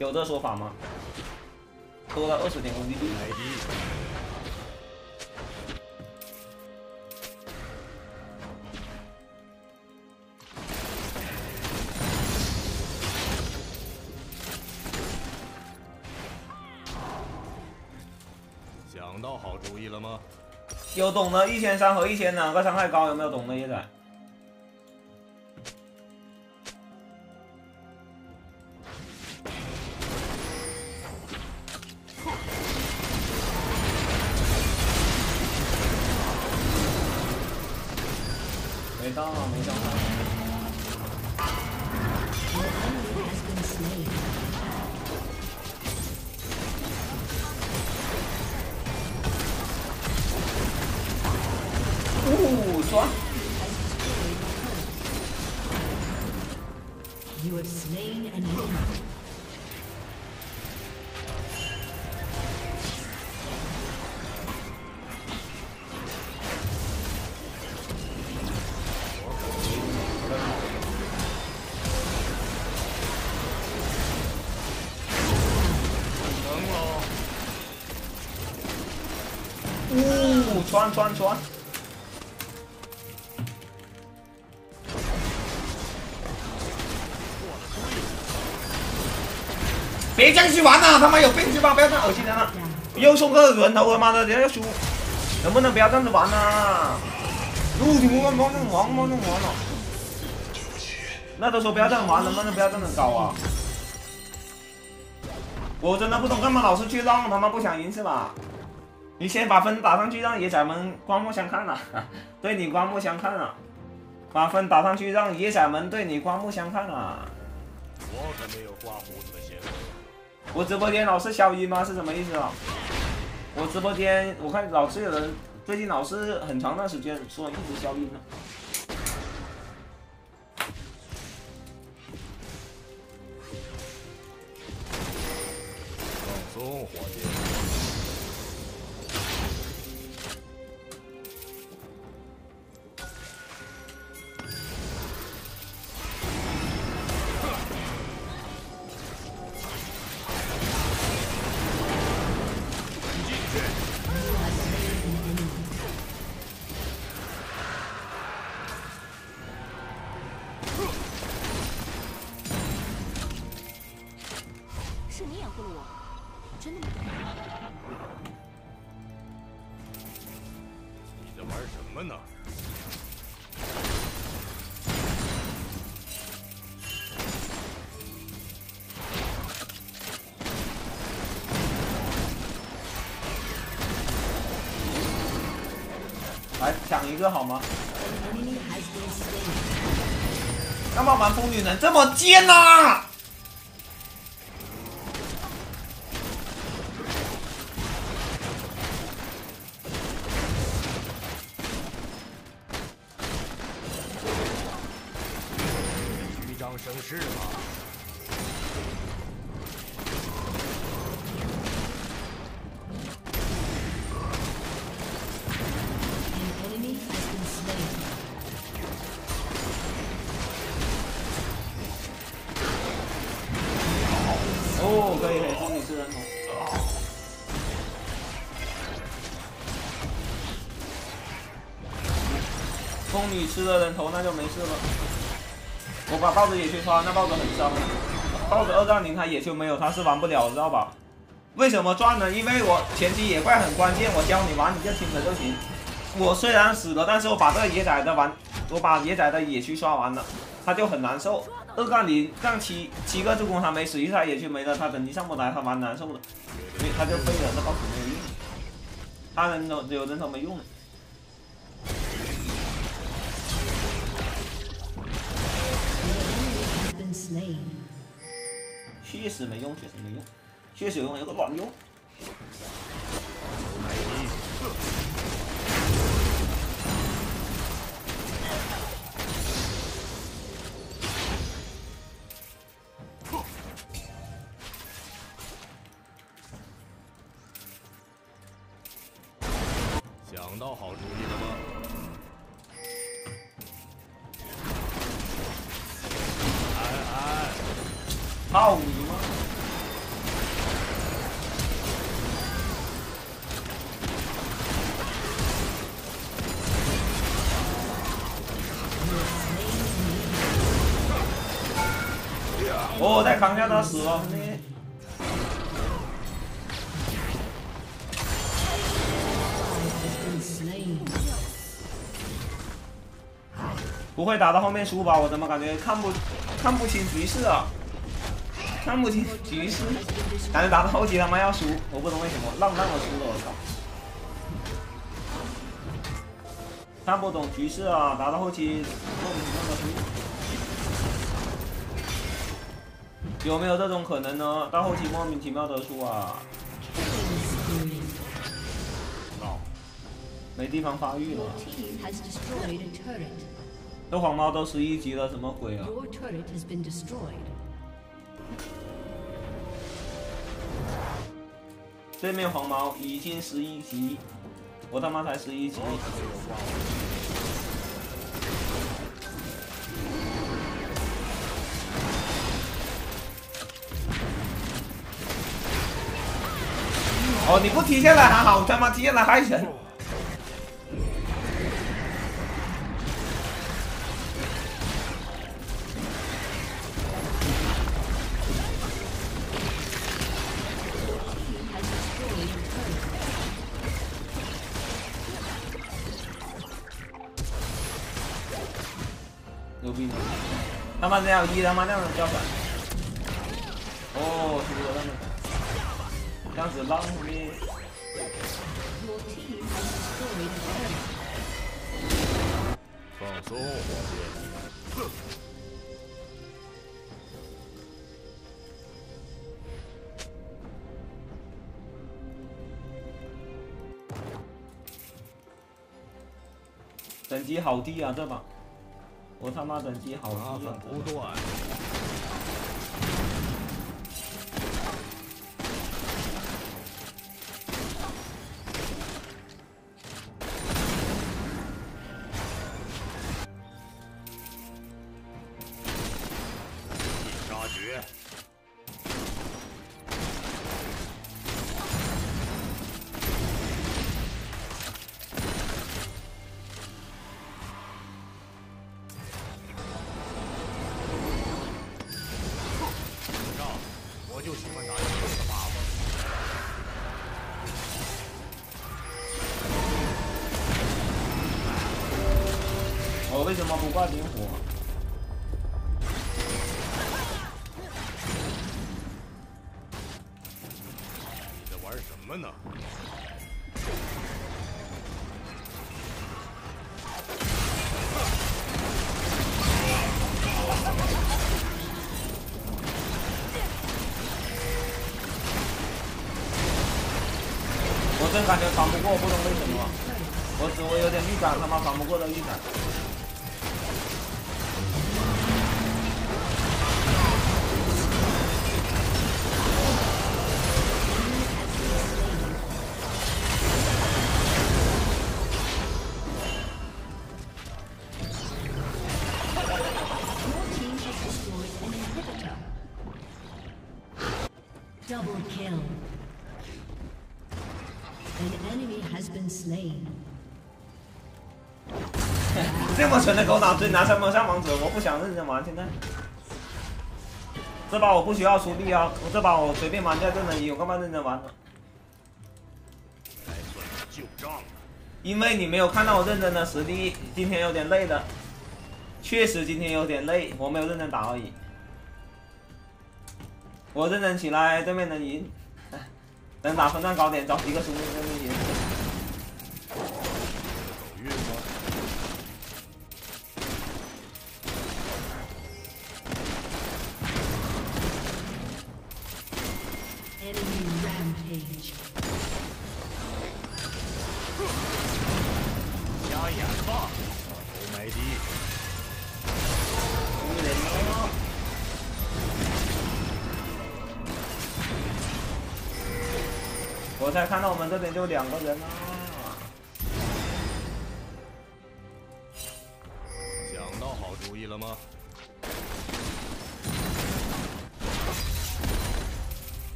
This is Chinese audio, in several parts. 有这说法吗？多了20.5 VP。 想到好主意了吗？有懂的，1300和1000哪个伤害高？有没有懂的野仔？没到，没到。爽！穿！ 别僵尸玩了，他妈有病是吧？不要太恶心人了，又送个人头，他妈的，人家输，能不能不要这样子玩啊？不要这样玩了，那都说不要这样玩，能不能不要这样搞啊？我真的不懂，干嘛老是去让他妈不想赢是吧？你先把分打上去，让野仔们刮目相看啊！对你刮目相看啊！把分打上去，让野仔们对你刮目相看啊！我可没有刮胡子的闲工夫。 我直播间老是消音吗？是什么意思啊？我直播间我看老是有人，最近老是很长段时间说一直消音呢。放松，伙计。来抢一个好吗？干嘛玩疯女人这么贱呐？ 省事吧。哦，可以，帮你吃人头。帮你吃了人头，那就没事了。 我把豹子野区刷，那豹子很伤。豹子2.0他野区没有，他是玩不了，知道吧？为什么赚呢？因为我前期野怪很关键，我教你玩你就听着就行。我虽然死了，但是我把这个野仔的玩，我把野仔的野区刷完了，他就很难受。2.0杠7个助攻他没死，一他野区没了，他等级上不来，他蛮难受的，所以他就废了，那豹子没有用，他人头有人头没用。 确实没用，确实没用，确实有用，有个卵用。想到好主意了吗？ 操你妈！我再扛一下他死了。不会打到后面输吧？我怎么感觉看不清局势啊？看不清局势，感觉打到后期他妈要输，我不懂为什么，让我输了，我操！ 看不懂局势啊，打到后期莫名其妙的输，有没有这种可能呢？到后期莫名其妙的输啊，没地方发育了。这黄猫都11级了，什么鬼啊？ 对面黄猫已经11级。 我他妈才11级！哦，你不提下来还好，他妈提下来还行。他妈这样一，他妈这样叫反，哦，输了，这样子浪费。放松，伙计。等级好低啊，这把。 我他妈等级好低啊！杀绝！为什么不挂灵火？你在玩什么呢？我真感觉防不过，不懂为什么。我有点预感，他妈防不过的预感。 Double kill. An enemy has been slain. 这么蠢的狗脑子拿什么上王者？我不想认真玩，现在。这把我不需要出力啊，这把我随便玩下就能赢，我干嘛认真玩呢？该算旧账了。因为你没有看到我认真的实力，今天有点累的，确实今天有点累，我没有认真打而已。 我认真起来，对面能赢。等打分段高点，找一个输就能赢。Enemy rampage。加眼吧，头埋地。无人了。 我才看到我们这边就2个人啊！想到好主意了吗？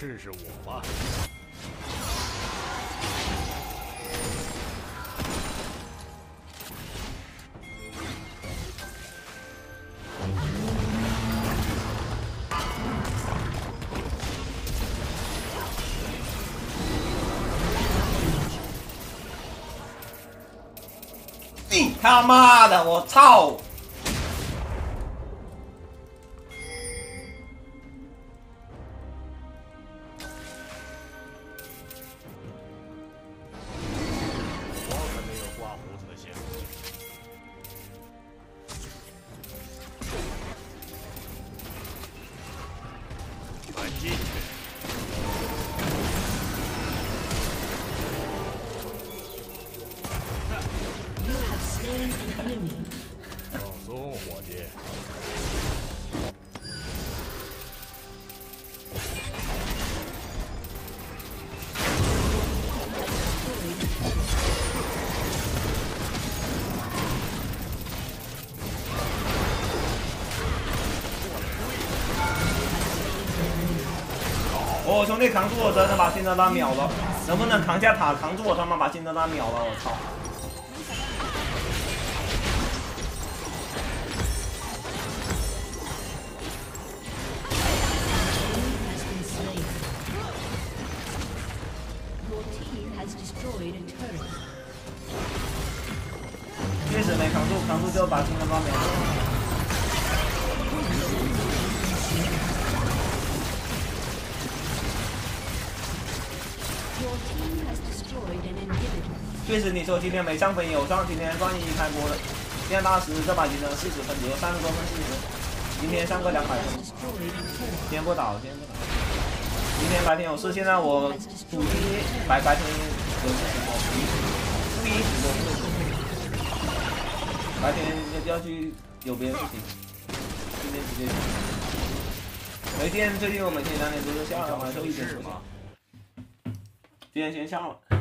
试试我吧。你他妈的，我操！我可没有刮胡子的闲工夫。反击！ 放松，伙计。哦，兄弟，扛住我！真的把辛德拉秒了，能不能扛下塔？扛住我！他妈把辛德拉秒了！我操！ 确实没扛住，扛住就把金刚棒秒了。确实，你说今天没上分有上，今天万一开播了，今天大师这把技能40分左右，30多分40分，明天上个200分。先不倒，先不倒。明天白天有事，现在我主机白天有事情，我故意直播。 白天要去有别的事情，今天直接。没电，最近我每天2点多就下了嘛，就一直直播。今天先下了。